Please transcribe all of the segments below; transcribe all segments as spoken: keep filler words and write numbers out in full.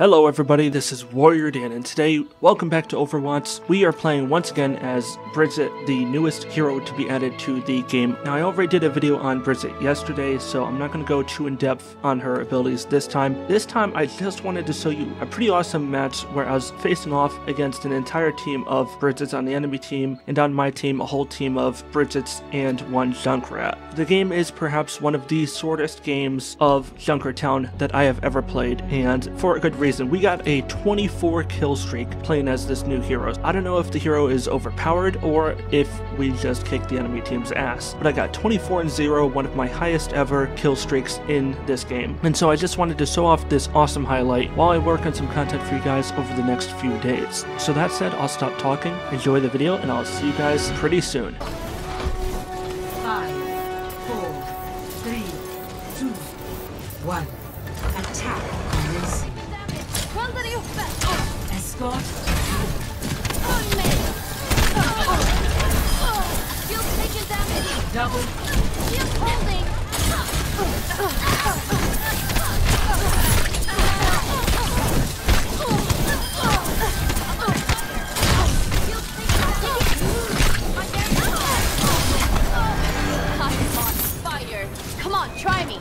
Hello everybody, this is Warrior Dan, and today, welcome back to Overwatch. We are playing once again as Brigitte, the newest hero to be added to the game. Now, I already did a video on Brigitte yesterday, so I'm not going to go too in-depth on her abilities this time. This time, I just wanted to show you a pretty awesome match where I was facing off against an entire team of Brigittes on the enemy team, and on my team, a whole team of Brigittes and one Junkrat. The game is perhaps one of the shortest games of Junkertown that I have ever played, and for a good reason. We got a twenty-four kill streak playing as this new hero. I don't know if the hero is overpowered or if we just kicked the enemy team's ass, but I got twenty-four and zero, one of my highest ever kill streaks in this game. And so I just wanted to show off this awesome highlight while I work on some content for you guys over the next few days. So that said, I'll stop talking, enjoy the video, and I'll see you guys pretty soon. Five, four, three, two, one. Attack. Escort. On me. You'll take your damage. Double. Shield holding. You'll take damage. I'm on fire. Come on, try me.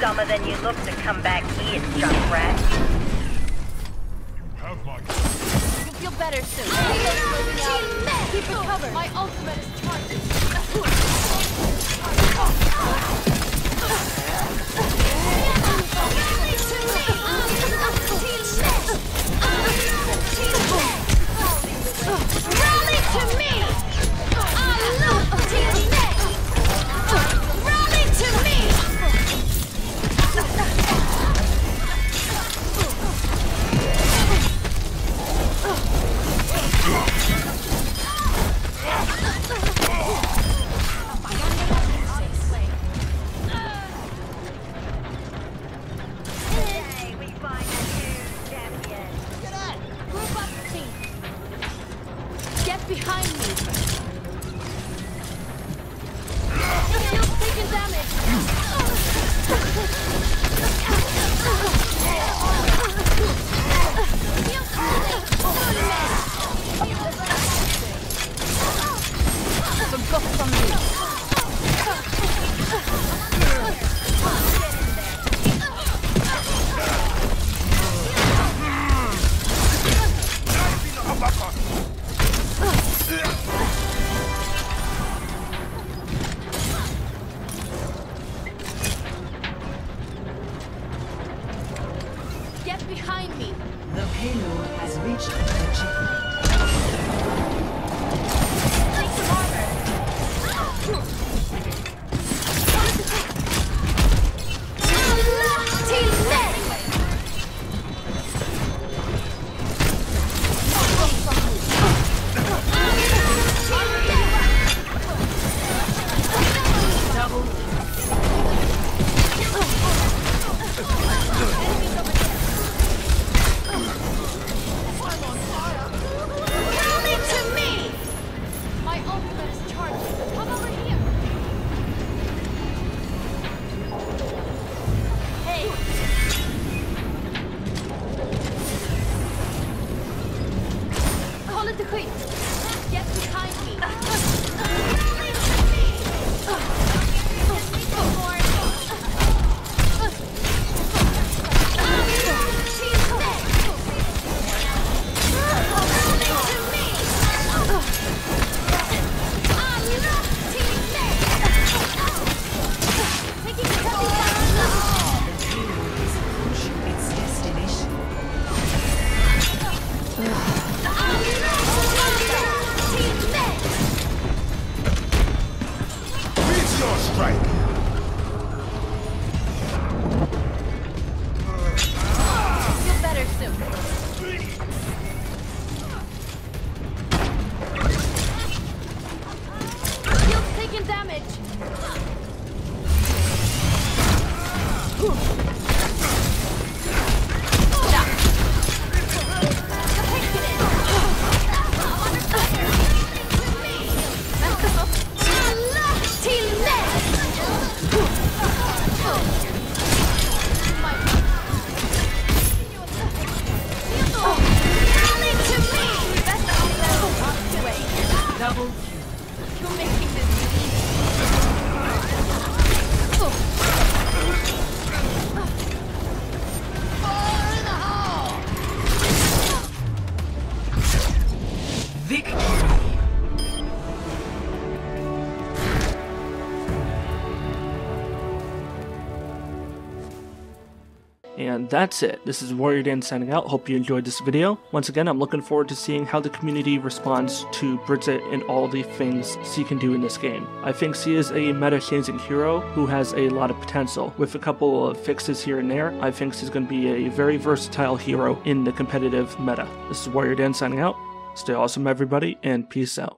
Dumber than you look to come back here, Junkrat. You have my... You'll feel better soon. Keep it covered. My ultimate is charged. Rally to me! strike. And that's it. This is Warrior Dan signing out. Hope you enjoyed this video. Once again, I'm looking forward to seeing how the community responds to Brigitte and all the things she can do in this game. I think she is a meta-changing hero who has a lot of potential. With a couple of fixes here and there, I think she's going to be a very versatile hero in the competitive meta. This is Warrior Dan signing out. Stay awesome, everybody, and peace out.